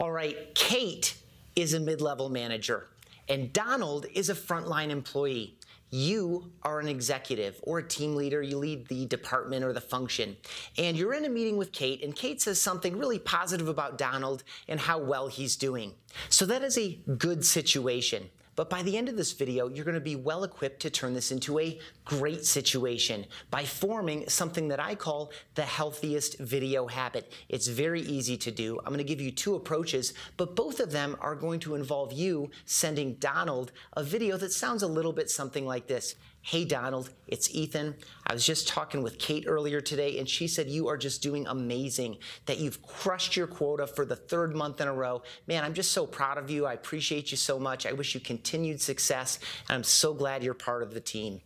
All right, Kate is a mid-level manager, and Donald is a frontline employee. You are an executive or a team leader. You lead the department or the function. And you're in a meeting with Kate, and Kate says something really positive about Donald and how well he's doing. So that is a good situation. But by the end of this video, you're going to be well equipped to turn this into a great situation by forming something that I call the healthiest video habit. It's very easy to do. I'm going to give you two approaches, but both of them are going to involve you sending Donald a video that sounds a little bit something like this. Hey Donald, it's Ethan. I was just talking with Kate earlier today, and she said you are just doing amazing, that you've crushed your quota for the third month in a row. Man, I'm just so proud of you. I appreciate you so much. I wish you continued success, and I'm so glad you're part of the team.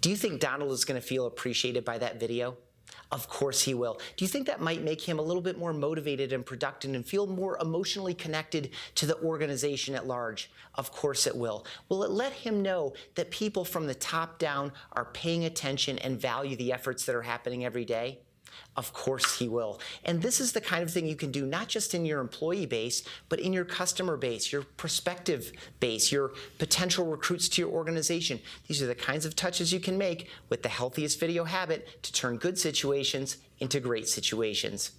Do you think Donald is going to feel appreciated by that video? Of course he will. Do you think that might make him a little bit more motivated and productive and feel more emotionally connected to the organization at large? Of course it will. Will it let him know that people from the top down are paying attention and value the efforts that are happening every day? Of course he will. And this is the kind of thing you can do not just in your employee base, but in your customer base, your prospective base, your potential recruits to your organization. These are the kinds of touches you can make with the healthiest video habit to turn good situations into great situations.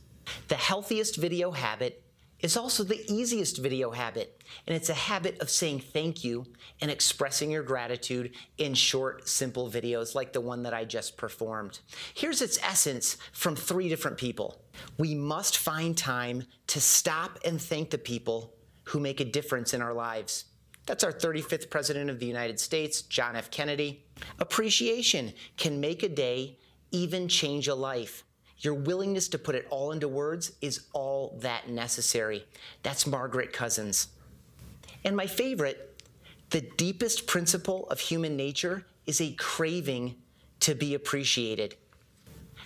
The healthiest video habit is also the easiest video habit, and it's a habit of saying thank you and expressing your gratitude in short, simple videos like the one that I just performed. Here's its essence from three different people. We must find time to stop and thank the people who make a difference in our lives. That's our 35th President of the United States, John F. Kennedy. Appreciation can make a day, even change a life. Your willingness to put it all into words is all that necessary. That's Margaret Cousins. And my favorite, the deepest principle of human nature is a craving to be appreciated.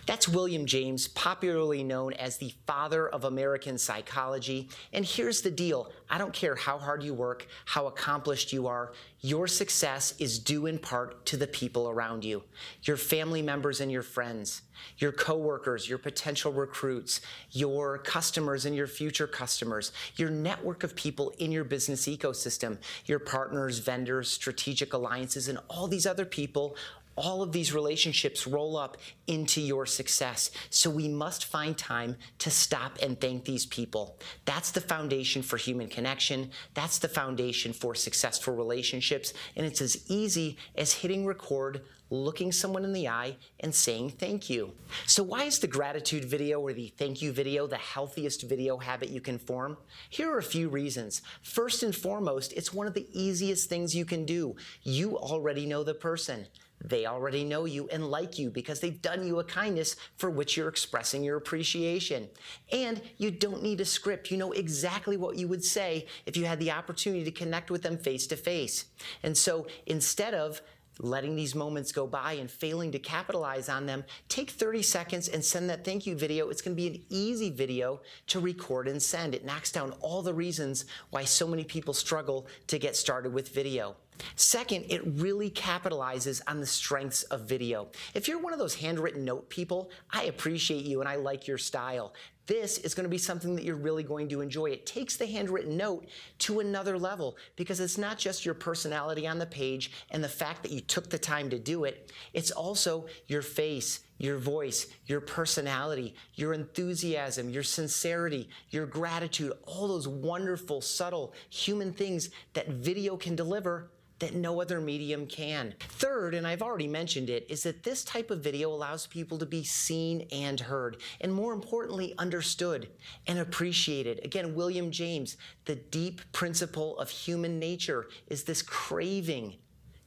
That's William James, popularly known as the father of American psychology. And here's the deal. I don't care how hard you work, how accomplished you are, your success is due in part to the people around you, your family members and your friends, your coworkers, your potential recruits, your customers and your future customers, your network of people in your business ecosystem, your partners, vendors, strategic alliances, and all these other people. All of these relationships roll up into your success. So we must find time to stop and thank these people. That's the foundation for human connection. That's the foundation for successful relationships. And it's as easy as hitting record, looking someone in the eye, and saying thank you. So why is the gratitude video or the thank you video the healthiest video habit you can form? Here are a few reasons. First and foremost, it's one of the easiest things you can do. You already know the person. They already know you and like you because they've done you a kindness for which you're expressing your appreciation. And you don't need a script. You know exactly what you would say if you had the opportunity to connect with them face to face. And so instead of letting these moments go by and failing to capitalize on them, take 30 seconds and send that thank you video. It's going to be an easy video to record and send. It knocks down all the reasons why so many people struggle to get started with video. Second, it really capitalizes on the strengths of video. If you're one of those handwritten note people, I appreciate you and I like your style. This is going to be something that you're really going to enjoy. It takes the handwritten note to another level because it's not just your personality on the page and the fact that you took the time to do it. It's also your face, your voice, your personality, your enthusiasm, your sincerity, your gratitude, all those wonderful, subtle human things that video can deliver that no other medium can. Third, and I've already mentioned it, is that this type of video allows people to be seen and heard, and more importantly, understood and appreciated. Again, William James, the deep principle of human nature is this craving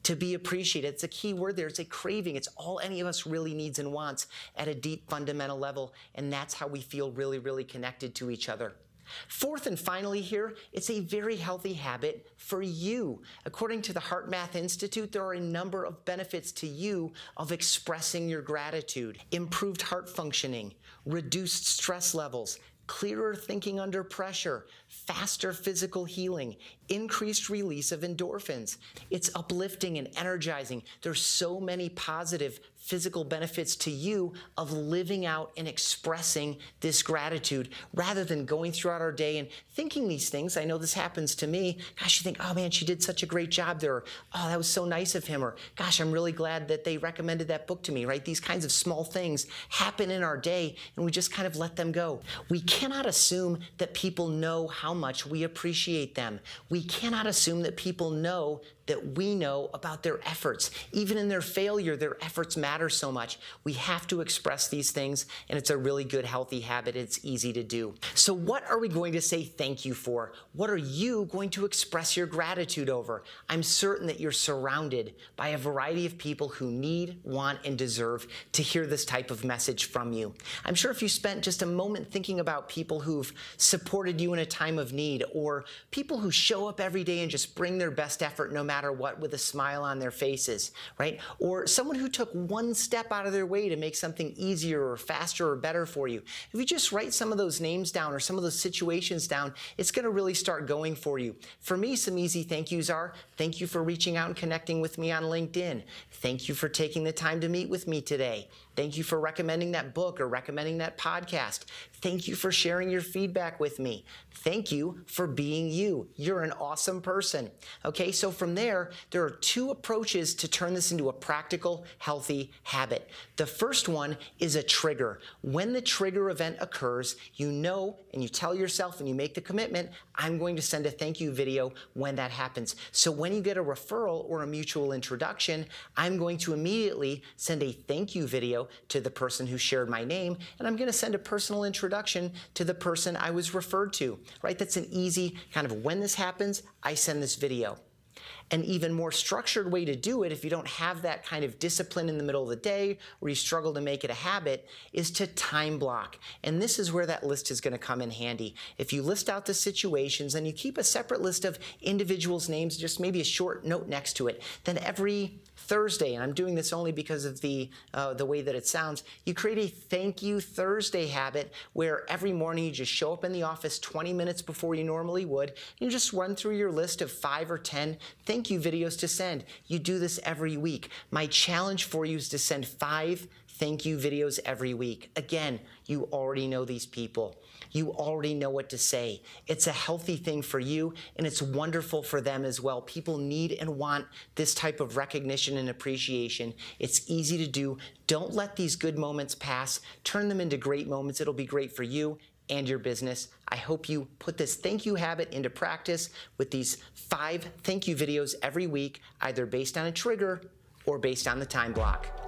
to be appreciated. It's a key word there. It's a craving. It's all any of us really needs and wants at a deep fundamental level, and that's how we feel really, really connected to each other. Fourth and finally here, it's a very healthy habit for you. According to the HeartMath Institute, there are a number of benefits to you of expressing your gratitude. Improved heart functioning, reduced stress levels, clearer thinking under pressure, faster physical healing, increased release of endorphins. It's uplifting and energizing. There's so many positive physical benefits to you of living out and expressing this gratitude rather than going throughout our day and thinking these things. I know this happens to me. Gosh, you think, oh man, she did such a great job there. Or, oh, that was so nice of him. Or gosh, I'm really glad that they recommended that book to me, right? These kinds of small things happen in our day and we just kind of let them go. We cannot assume that people know how much we appreciate them. We cannot assume that people know that we know about their efforts. Even in their failure, their efforts matter so much. We have to express these things, and it's a really good, healthy habit. It's easy to do. So what are we going to say thank you for? What are you going to express your gratitude over? I'm certain that you're surrounded by a variety of people who need, want, and deserve to hear this type of message from you. I'm sure if you spent just a moment thinking about people who've supported you in a time of need, or people who show up every day and just bring their best effort no matter what, with a smile on their faces, right? Or someone who took one step out of their way to make something easier or faster or better for you. If you just write some of those names down or some of those situations down, it's going to really start going for you. For me, some easy thank yous are, thank you for reaching out and connecting with me on LinkedIn. Thank you for taking the time to meet with me today. Thank you for recommending that book or recommending that podcast. Thank you for sharing your feedback with me. Thank you for being you. You're an awesome person. Okay, so from there are two approaches to turn this into a practical, healthy habit. The first one is a trigger. When the trigger event occurs, you know, and you tell yourself and you make the commitment, I'm going to send a thank you video when that happens. So when you get a referral or a mutual introduction, I'm going to immediately send a thank you video to the person who shared my name, and I'm going to send a personal introduction to the person I was referred to, right? That's an easy kind of, when this happens, I send this video. An even more structured way to do it, if you don't have that kind of discipline in the middle of the day or you struggle to make it a habit, is to time block. And this is where that list is going to come in handy. If you list out the situations and you keep a separate list of individuals' names, just maybe a short note next to it, then every Thursday, and I'm doing this only because of the way that it sounds, you create a thank you Thursday habit where every morning you just show up in the office 20 minutes before you normally would, and you just run through your list of 5 or 10 thank you videos to send. You do this every week. My challenge for you is to send 5 thank you videos every week. Again, you already know these people. You already know what to say. It's a healthy thing for you, and it's wonderful for them as well. People need and want this type of recognition and appreciation. It's easy to do. Don't let these good moments pass. Turn them into great moments. It'll be great for you and your business. I hope you put this thank you habit into practice with these 5 thank you videos every week, either based on a trigger or based on the time block.